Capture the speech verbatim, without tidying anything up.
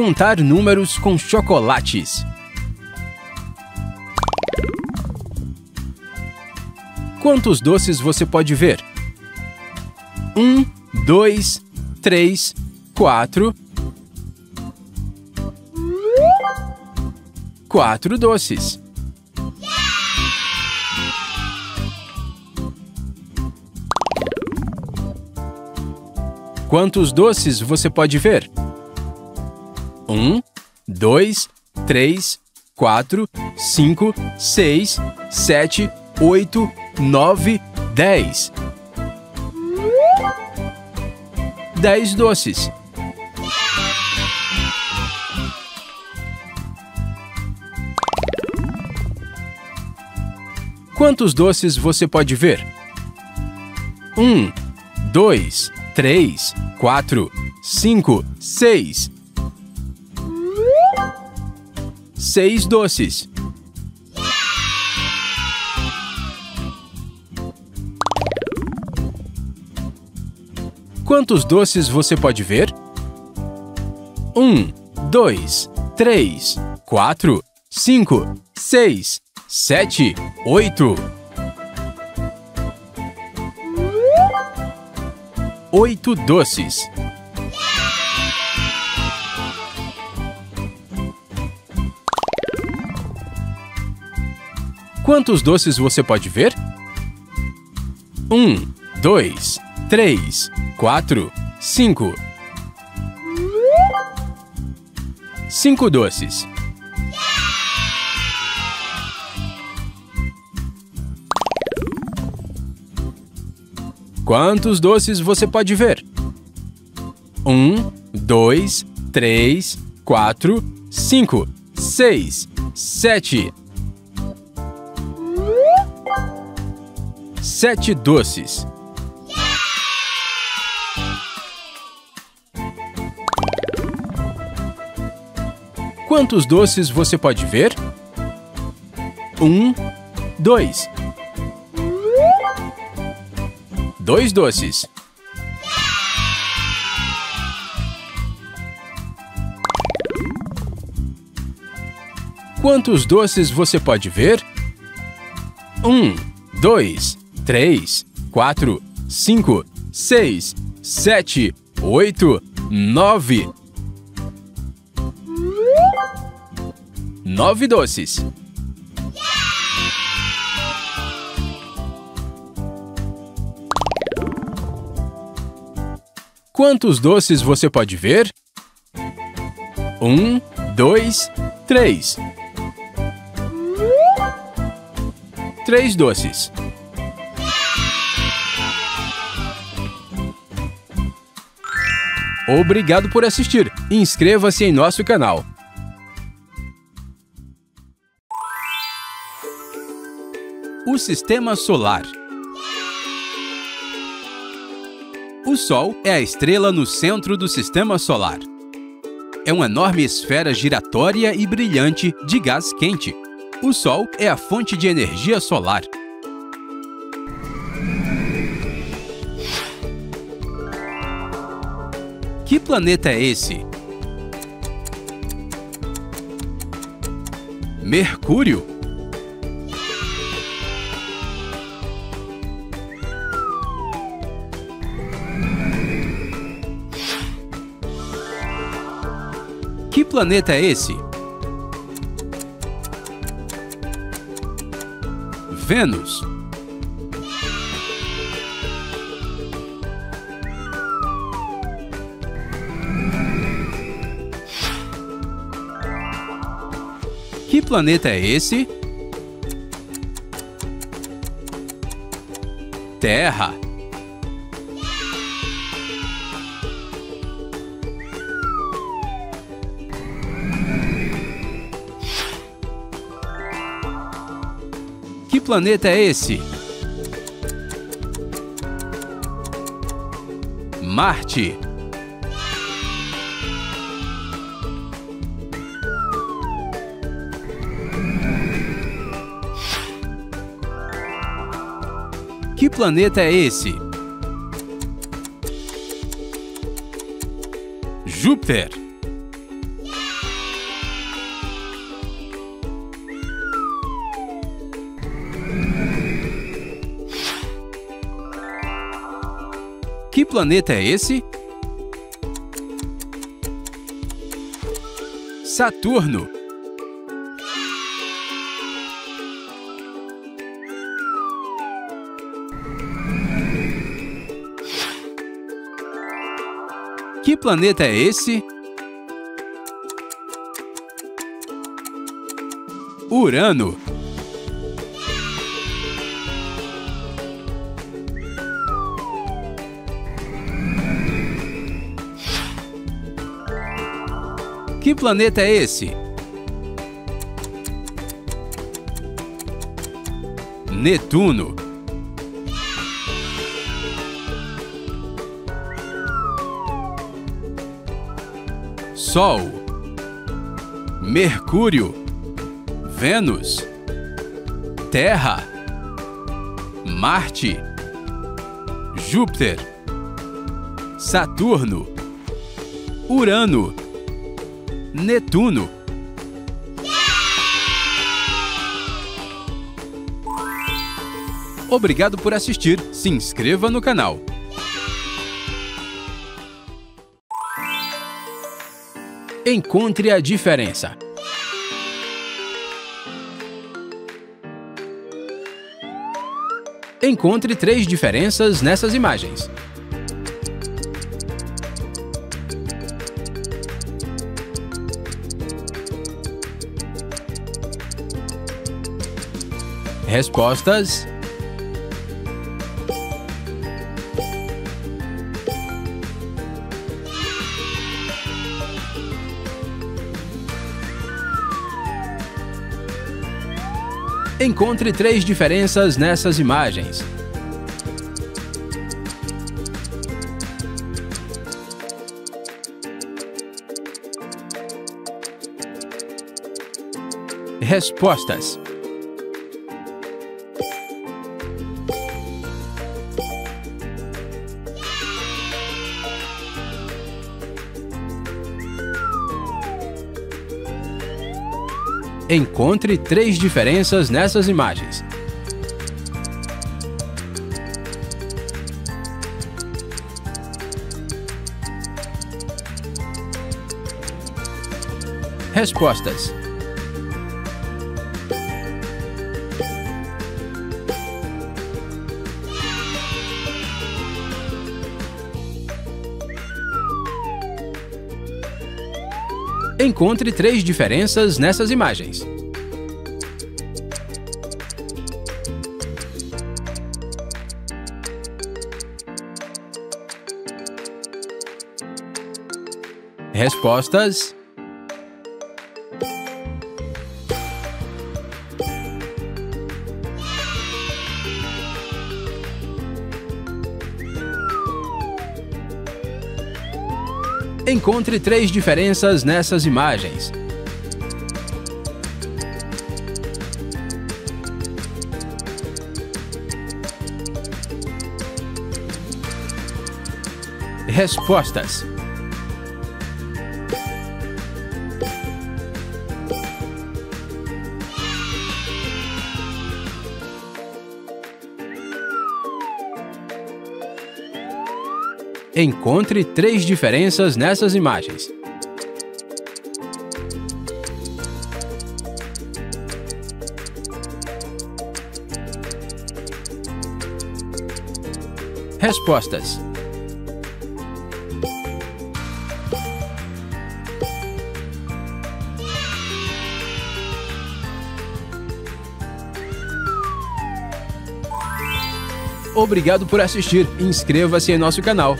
Contar números com chocolates. Quantos doces você pode ver? Um, dois, três, quatro. Quatro doces. Quantos doces você pode ver? Um, dois, três, quatro, cinco, seis, sete, oito, nove, dez. Dez doces. Quantos doces você pode ver? Um, dois, três, quatro, cinco, seis. Seis doces. Quantos doces você pode ver? Um, dois, três, quatro, cinco, seis, sete, oito. Oito doces. Quantos doces você pode ver? Um, dois, três, quatro, cinco. Cinco doces. Quantos doces você pode ver? Um, dois, três, quatro, cinco, seis, sete. Sete doces. Quantos doces você pode ver? Um, dois. Dois doces. Quantos doces você pode ver? Um, dois, três, quatro, cinco, seis, sete, oito, nove. Nove doces. Quantos doces você pode ver? Um, dois, três. Três doces. Obrigado por assistir. Inscreva-se em nosso canal. O Sistema Solar. O Sol é a estrela no centro do Sistema Solar. É uma enorme esfera giratória e brilhante de gás quente. O Sol é a fonte de energia solar. Que planeta é esse? Mercúrio. Que planeta é esse? Vênus. Que planeta é esse? Terra. Que planeta é esse? Marte. Que planeta é esse? Júpiter. planeta é esse? Saturno. Que planeta é esse? Urano. Que planeta é esse? Netuno. Sol. Mercúrio. Vênus. Terra. Marte. Júpiter. Saturno. Urano. Netuno. Obrigado por assistir. Se inscreva no canal. Encontre a diferença. Encontre três diferenças nessas imagens. Respostas. Encontre três diferenças nessas imagens. Respostas. Encontre três diferenças nessas imagens. Respostas. Encontre três diferenças nessas imagens. Respostas. Encontre três diferenças nessas imagens. Respostas. Encontre três diferenças nessas imagens. Respostas. Obrigado por assistir. Inscreva-se em nosso canal.